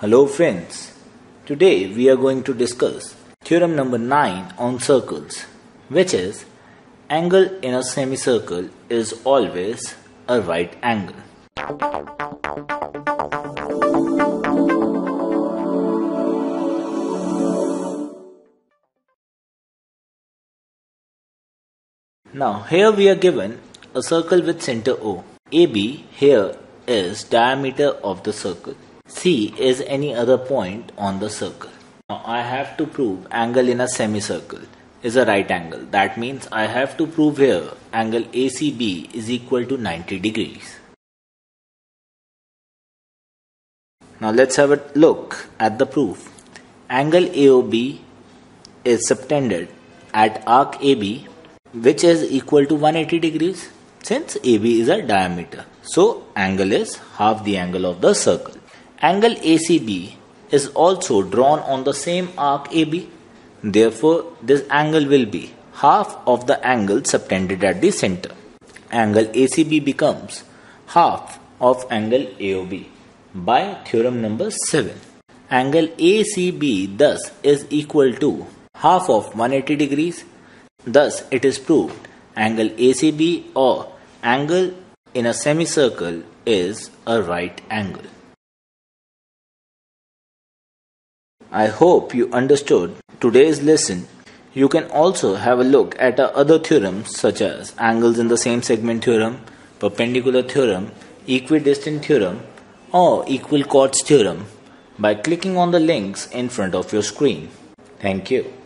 Hello friends, today we are going to discuss theorem number 9 on circles, which is angle in a semicircle is always a right angle. Now here we are given a circle with center O. AB here is diameter of the circle. C is any other point on the circle. Now I have to prove angle in a semicircle is a right angle. That means I have to prove here angle ACB is equal to 90 degrees. Now let's have a look at the proof. Angle AOB is subtended at arc AB, which is equal to 180 degrees since AB is a diameter. So angle is half the angle of the circle. Angle ACB is also drawn on the same arc AB. Therefore, this angle will be half of the angle subtended at the center. Angle ACB becomes half of angle AOB by theorem number 7. Angle ACB thus is equal to half of 180 degrees. Thus, it is proved angle ACB or angle in a semicircle is a right angle. I hope you understood today's lesson. You can also have a look at our other theorems such as angles in the same segment theorem, perpendicular theorem, equidistant theorem or equal chords theorem by clicking on the links in front of your screen. Thank you.